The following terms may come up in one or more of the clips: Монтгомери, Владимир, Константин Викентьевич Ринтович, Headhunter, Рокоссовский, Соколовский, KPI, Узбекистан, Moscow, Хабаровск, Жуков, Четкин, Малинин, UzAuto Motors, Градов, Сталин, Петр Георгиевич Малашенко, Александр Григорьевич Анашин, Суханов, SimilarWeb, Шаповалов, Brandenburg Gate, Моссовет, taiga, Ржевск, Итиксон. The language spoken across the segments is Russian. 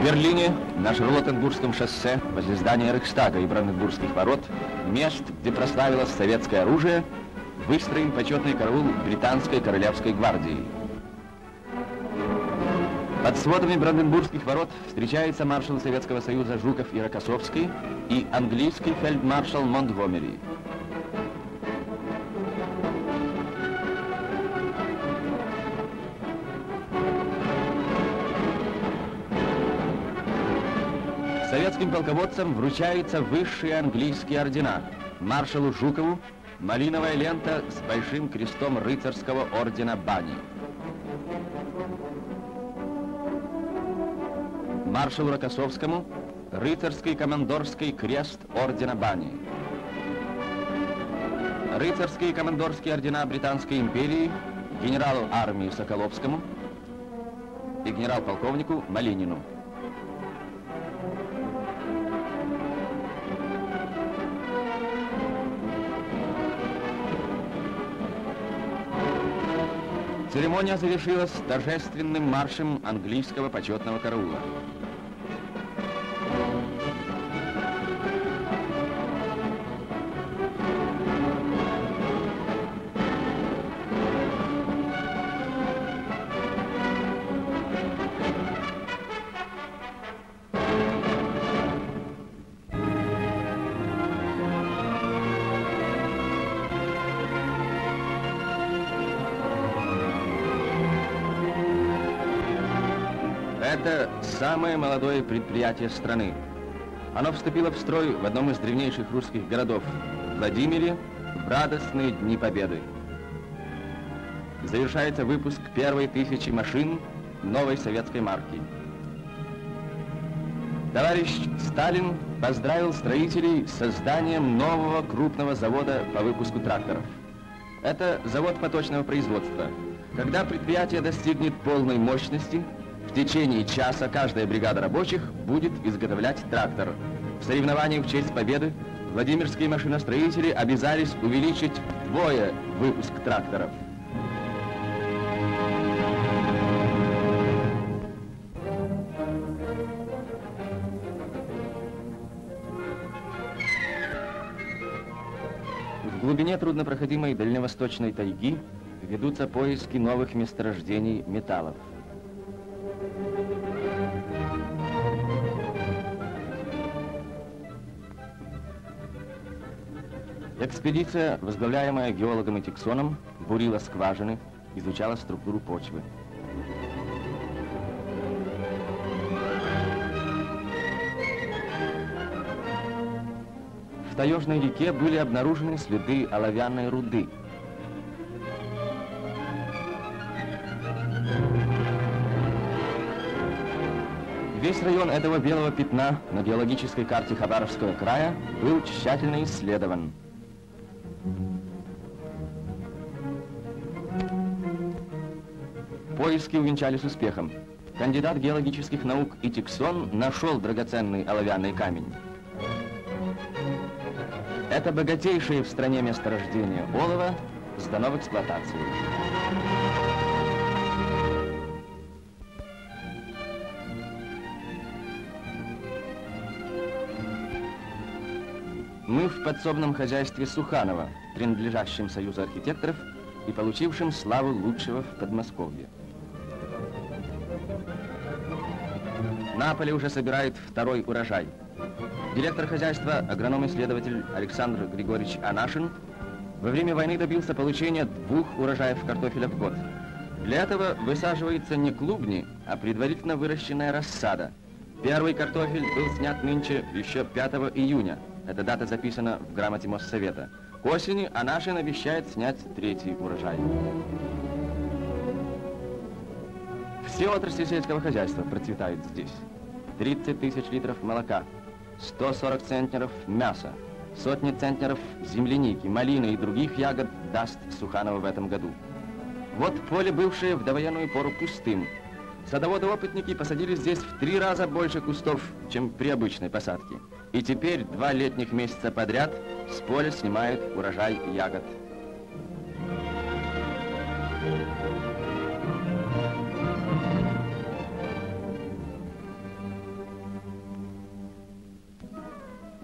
В Берлине на Шарлоттенбургском шоссе возле здания Рейхстага и Бранденбургских ворот, мест, где прославилось советское оружие, выстроен почетный караул британской королевской гвардии. Под сводами Бранденбургских ворот встречаются маршал Советского Союза Жуков и Рокоссовский и английский фельдмаршал Монтгомери. Советским полководцам вручаются высшие английские ордена. Маршалу Жукову малиновая лента с большим крестом рыцарского ордена Бани. Маршалу Рокоссовскому рыцарский командорский крест ордена Бани. Рыцарские командорские ордена Британской империи генералу армии Соколовскому и генерал-полковнику Малинину. Церемония завершилась торжественным маршем английского почетного караула. Это самое молодое предприятие страны. Оно вступило в строй в одном из древнейших русских городов – Владимире в радостные дни Победы. Завершается выпуск первой 1000 машин новой советской марки. Товарищ Сталин поздравил строителей с созданием нового крупного завода по выпуску тракторов. Это завод поточного производства. Когда предприятие достигнет полной мощности, в течение часа каждая бригада рабочих будет изготовлять трактор. В соревновании в честь победы владимирские машиностроители обязались увеличить вдвое выпуск тракторов. В глубине труднопроходимой дальневосточной тайги ведутся поиски новых месторождений металлов. Экспедиция, возглавляемая геологом Итиксоном, бурила скважины, изучала структуру почвы. В таежной реке были обнаружены следы оловянной руды. Весь район этого белого пятна на геологической карте Хабаровского края был тщательно исследован. Поиски увенчались успехом. Кандидат геологических наук Итиксон нашел драгоценный оловянный камень. Это богатейшее в стране месторождение олова сдано в эксплуатацию. Мы в подсобном хозяйстве Суханова, принадлежащем Союзу архитекторов и получившем славу лучшего в Подмосковье. На поле уже собирают второй урожай. Директор хозяйства, агроном-исследователь Александр Григорьевич Анашин, во время войны добился получения 2 урожаев картофеля в год. Для этого высаживается не клубни, а предварительно выращенная рассада. Первый картофель был снят нынче еще 5 июня. Эта дата записана в грамоте Моссовета. К осени Анашин обещает снять 3-й урожай. Все отрасли сельского хозяйства процветают здесь. 30 тысяч литров молока, 140 центнеров мяса, сотни центнеров земляники, малины и других ягод даст Суханова в этом году. Вот поле, бывшее в довоенную пору пустым. Садоводы-опытники посадили здесь в 3 раза больше кустов, чем при обычной посадке. И теперь 2 летних месяца подряд с поля снимают урожай ягод.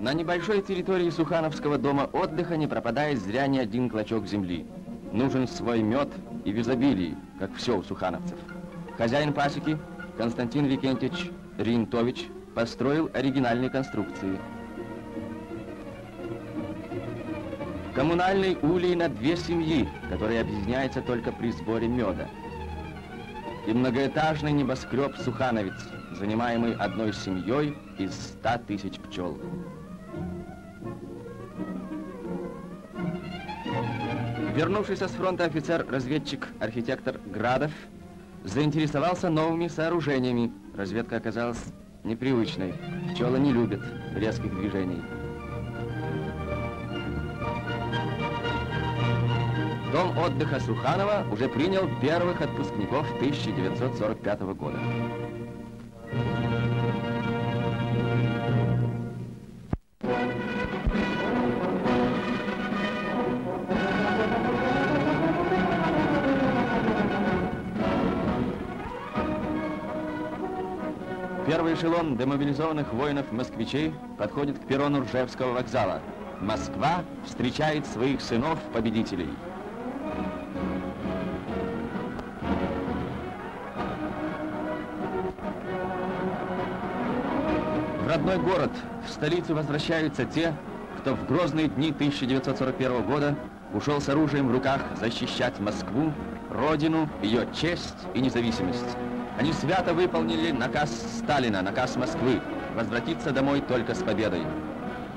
На небольшой территории Сухановского дома отдыха не пропадает зря ни один клочок земли. Нужен свой мед и в изобилии, как все у сухановцев. Хозяин пасеки, Константин Викентьевич Ринтович, построил оригинальные конструкции. Коммунальный улей на две семьи, которые объединяются только при сборе меда. И многоэтажный небоскреб Сухановец, занимаемый одной семьей из 100 000 пчел. Вернувшийся с фронта офицер-разведчик-архитектор Градов заинтересовался новыми сооружениями. Разведка оказалась непривычной. Пчелы не любят резких движений. Дом отдыха Суханова уже принял первых отпускников 1945 года. Первый эшелон демобилизованных воинов-москвичей подходит к перрону Ржевского вокзала. Москва встречает своих сынов-победителей. В родной город, в столицу возвращаются те, кто в грозные дни 1941 года ушел с оружием в руках защищать Москву, родину, ее честь и независимость. Они свято выполнили наказ Сталина, наказ Москвы, возвратиться домой только с победой.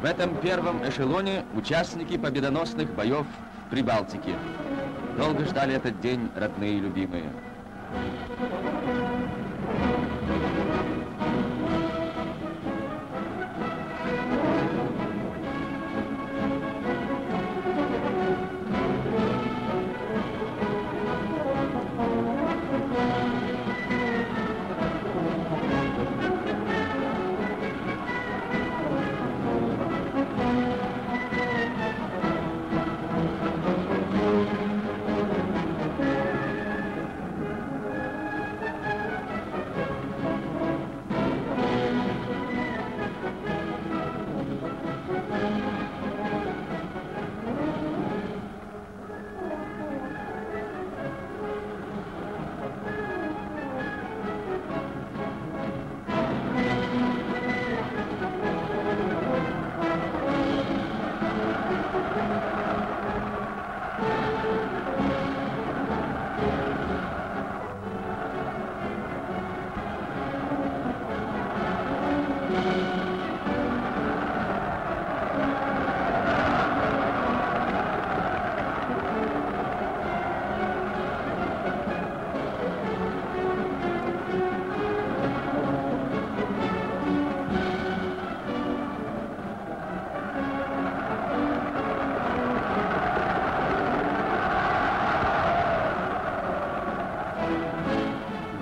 В этом первом эшелоне участники победоносных боев в Прибалтике. Долго ждали этот день родные и любимые.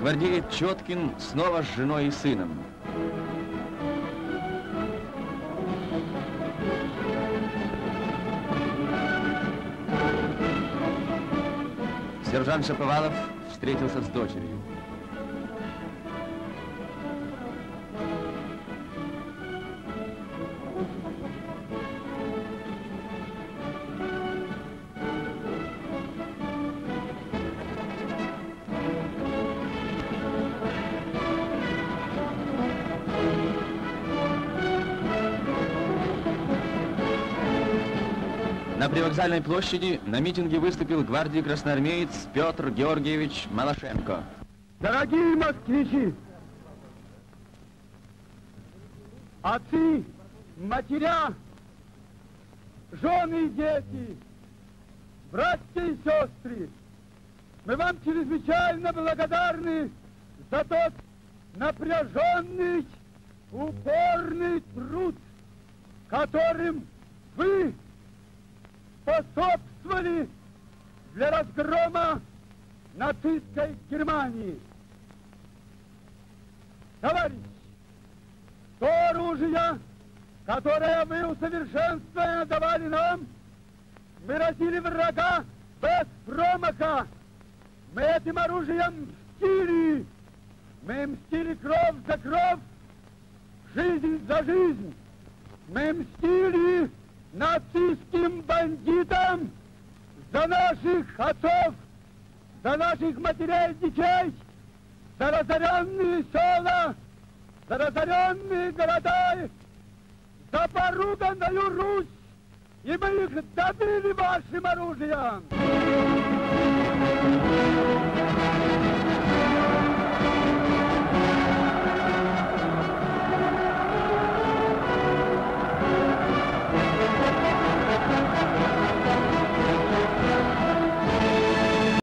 Гвардеец Четкин снова с женой и сыном. Сержант Шаповалов встретился с дочерью. На привокзальной площади на митинге выступил гвардии красноармеец Петр Георгиевич Малашенко. Дорогие москвичи, отцы, матеря, жены и дети, братья и сестры, мы вам чрезвычайно благодарны за тот напряженный, упорный труд, которым вы способствовали для разгрома нацистской Германии. Товарищ, то оружие, которое вы усовершенствованно давали нам, мы разили врага без промаха. Мы этим оружием мстили. Мы мстили кровь за кровь, жизнь за жизнь. Мы мстили нацистским бандитам за наших отцов, за наших матерей и детей, за разоренные села, за разоренные города, за поруганную Русь, и мы их добили вашим оружием.